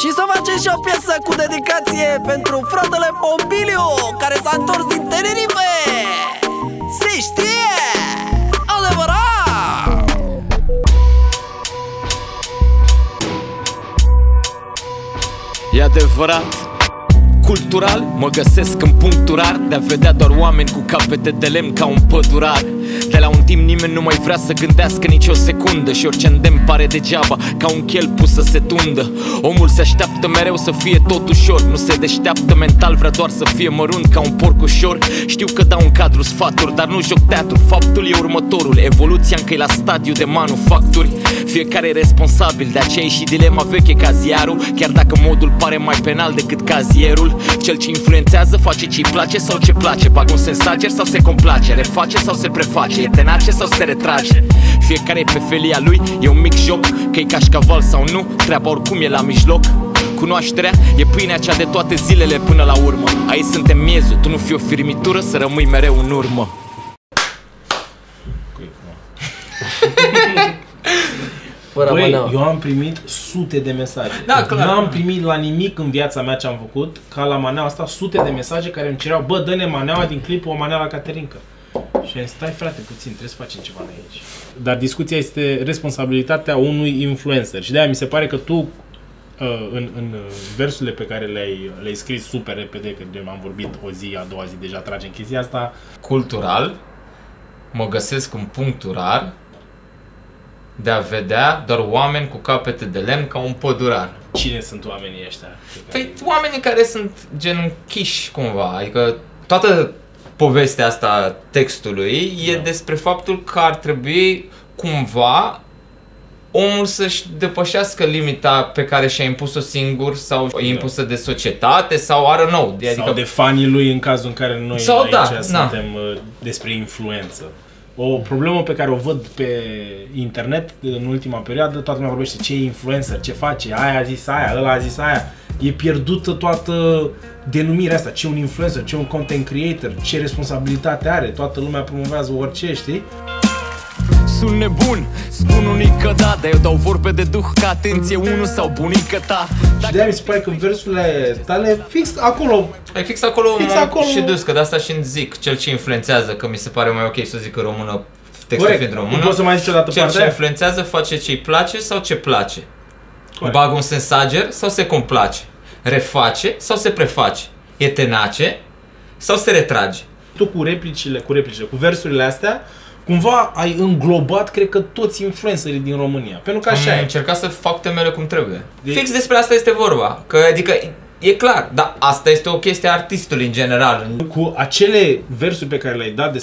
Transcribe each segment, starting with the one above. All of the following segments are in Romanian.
și să facem și o piesă cu dedicație pentru fratele Mobiliu, care s-a întors din Tenerife. Se știe! Adevărat! E adevărat, cultural, mă găsesc în punctul rar de a vedea doar oameni cu capete de lemn ca un pădurar. De la un timp nimeni nu mai vrea să gândească nici o secundă și orice îndemn pare degeaba, ca un chel pus să se tundă. Omul se așteaptă mereu să fie tot ușor, nu se deșteaptă mental, vrea doar să fie mărunt ca un porc ușor. Știu că dau un cadru sfaturi, dar nu joc teatru, faptul e următorul, evoluția încă e la stadiu de manufacturi. Fiecare e responsabil, de aceea e și dilema veche ca ziarul, chiar dacă modul pare mai penal decât cazierul. Cel ce influențează face ce-i place sau ce place, bagă un sensager sau se complace, reface sau se preface, e tenace sau se retrage. Fiecare e pe felia lui, e un mic joc, că-i cașcaval sau nu, treaba oricum e la mijloc. Cunoașterea e pâinea cea de toate zilele până la urmă, aici suntem miezul, tu nu fii o firmitură să rămâi mereu în urmă. Băi, eu am primit sute de mesaje. Da, clar. N-am primit la nimic în viața mea ce am făcut ca la maneaua asta, sute de mesaje care îmi cereau: bă, dă-ne maneaua din clipul O Maneaua la Caterinca. Și am zis: stai frate puțin, trebuie să facem ceva noi aici. Dar discuția este responsabilitatea unui influencer și de-aia mi se pare că tu în versurile pe care le-ai scris super repede, că am vorbit o zi, a doua zi deja tragem chestia asta. Cultural, mă găsesc în punctul rar de a vedea doar oameni cu capete de lemn ca un pădurar. Cine sunt oamenii ăștia? Păi oamenii care sunt gen închiși cumva, adică toată povestea asta textului e despre faptul că ar trebui cumva omul să-și depășească limita pe care și-a impus-o singur sau e impusă de societate sau I don't know. Adică... sau de fanii lui în cazul în care noi sau, aici suntem despre influență. O problemă pe care o văd pe internet în ultima perioadă, toată lumea vorbește ce e influencer, ce face, aia a zis aia, ăla a zis aia. E pierdută toată denumirea asta, ce un influencer, ce un content creator, ce responsabilitate are, toată lumea promovează orice, știi? Sunt nebun, spun unii că da, dar eu dau vorbe de duh ca atenție unul sau bunică ta. Și de-aia mi se pare că versurile tale fix acolo. E fix acolo, acolo și dus, că de asta și zic, cel ce influențează, că mi se pare mai ok să zic în română, textul fiind în română. Poți să mai zici o dată partea? Cel ce influențează face ce-i place sau ce place. Corect. Bagă un sensager sau se complace. Reface sau se preface. E tenace sau se retrage. Tu cu replicile, cu versurile astea, cumva ai înglobat, cred că, toți influencerii din România. Pentru că așa e. Am încercat să fac temele cum trebuie. Fix despre asta este vorba. Că, adică, e clar, dar asta este o chestie a artistului în general. Cu acele versuri pe care le-ai dat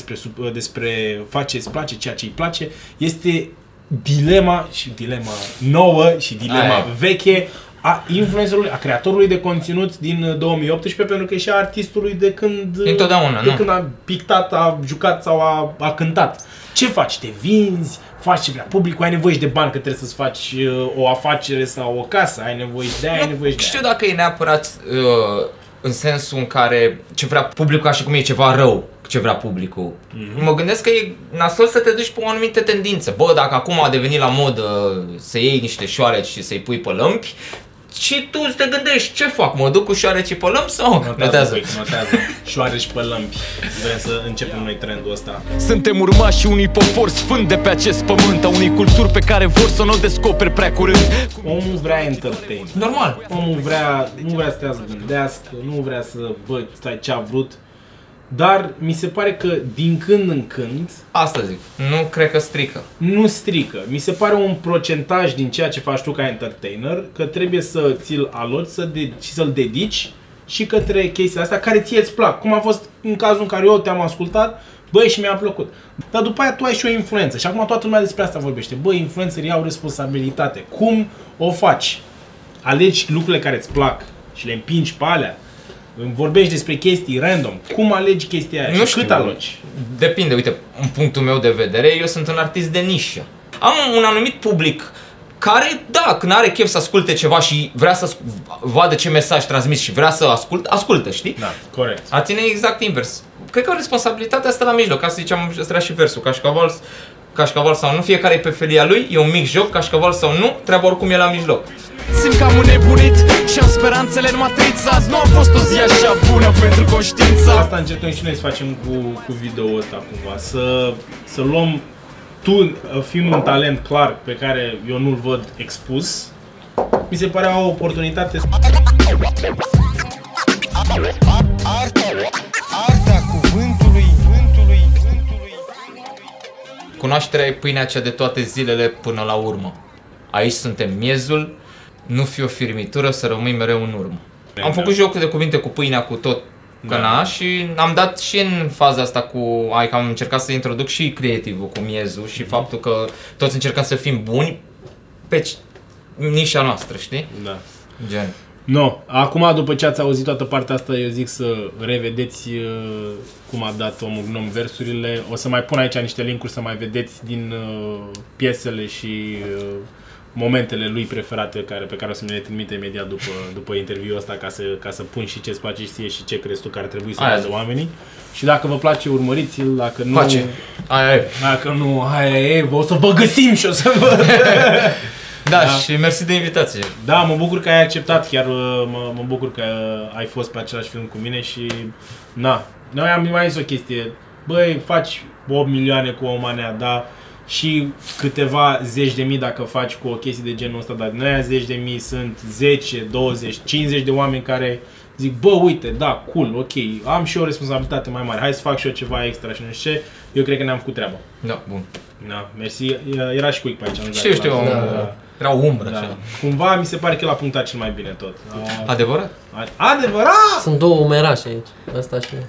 despre face-ți place, ceea ce-i place, este dilema, și dilema nouă, și dilema veche a influencerului, a creatorului de conținut din 2018, pentru că e și a artistului de când a pictat, a jucat sau a cântat. Ce faci? Te vinzi, faci ce vrea publicul, ai nevoie și de bani, că trebuie să-ți faci o afacere sau o casă, ai nevoie de aia, ai nevoie de aia. Știu dacă e neapărat în sensul în care ce vrea publicul, așa cum e ceva rău, ce vrea publicul. Mă gândesc că e nasol să te duci pe o anumită tendință. Bă, dacă acum a devenit la modă să iei niște șoareci și să-i pui pe lămpi, și tu te gândești, ce fac? Mă duc cu șoareci pe lămpi sau? Notează. Șoareci pe lămpi. Vrem să începem noi trendul ăsta. Suntem urmașii unui popor sfânt de pe acest pământ, a unei culturi pe care vor să nu o descoperi prea curând. Omul vrea entertainment. Normal. Omul vrea, nu vrea să te gândească, nu vrea să bă, stai ce a vrut. Dar mi se pare că din când în când... asta zic, nu cred că strică. Nu strică. Mi se pare un procentaj din ceea ce faci tu ca entertainer, că trebuie să ți-l aloci și să-l dedici și către chestiile astea care ție-ți plac. Cum a fost în cazul în care eu te-am ascultat, băi, și mi-a plăcut. Dar după aia tu ai și o influență. Și acum toată lumea despre asta vorbește. Băi, influencerii au responsabilitate. Cum o faci? Alegi lucrurile care îți plac și le împingi pe alea. Vorbești despre chestii random. Cum alegi chestia aia? Nu știu. Cât aloci? Depinde. Uite, în punctul meu de vedere, eu sunt un artist de nișă. Am un anumit public care, da, când are chef să asculte ceva și vrea să vadă ce mesaj transmis și vrea să ascultă, știi? Da, corect. A ține exact invers. Cred că responsabilitatea asta la mijloc. Ca să ziceam, ăsta era și versul. Cașcaval sau nu, fiecare e pe felia lui, e un mic joc, cașcaval sau nu, treaba oricum e la mijloc. Simt că am înnebunit și-am speranțele în matrița. Azi nu a fost o zi așa bună pentru conștiința. Asta încercăm și noi să facem cu video-ul ăsta cumva. Să luăm, tu fiind un talent clar pe care eu nu-l văd expus, mi se pare o oportunitate. Arta cuvântului. Cunoașterea e pâinea cea de toate zilele până la urmă. Aici suntem miezul, nu fi o firmitură să rămâi mereu în urmă. Am făcut jocul de cuvinte cu pâinea, cu tot căna, și am dat și în faza asta cu... Adică am încercat să introduc și creativul cu miezul și faptul că toți încercăm să fim buni pe nișa noastră, știi? Da. Gen. No, acum după ce ați auzit toată partea asta, eu zic să revedeți cum a dat Omu Gnom versurile. O să mai pun aici niște linkuri să mai vedeți din piesele și momentele lui preferate pe care o să mi le trimite imediat după interviul ăsta ca să pun și ce-ți place ție și ce crezi tu că ar trebui să vadă oamenii. Și dacă vă place, urmăriți-l, dacă nu... Face. Dacă nu, o să vă găsim și o să vă... Da, și mersi de invitație. Da, mă bucur că ai acceptat, chiar mă bucur că ai fost pe același film cu mine și... Na, noi am mai zis o chestie, băi, faci 8 milioane cu o manea, da, și câteva zeci de mii dacă faci cu o chestie de genul ăsta, dar din aia zeci de mii sunt 10, 20, 50 de oameni care zic, bă, uite, da, cool, ok, am și o responsabilitate mai mare, hai să fac și eu ceva extra și nu știu ce, eu cred că ne-am făcut treaba. Da, bun. Da, mersi, era și Quick pe aici. Nu știu, era o umbră. Da. Cumva mi se pare că el a punctat cel mai bine tot. Adevărat? Adevărat! Sunt două umerașe aici, ăsta și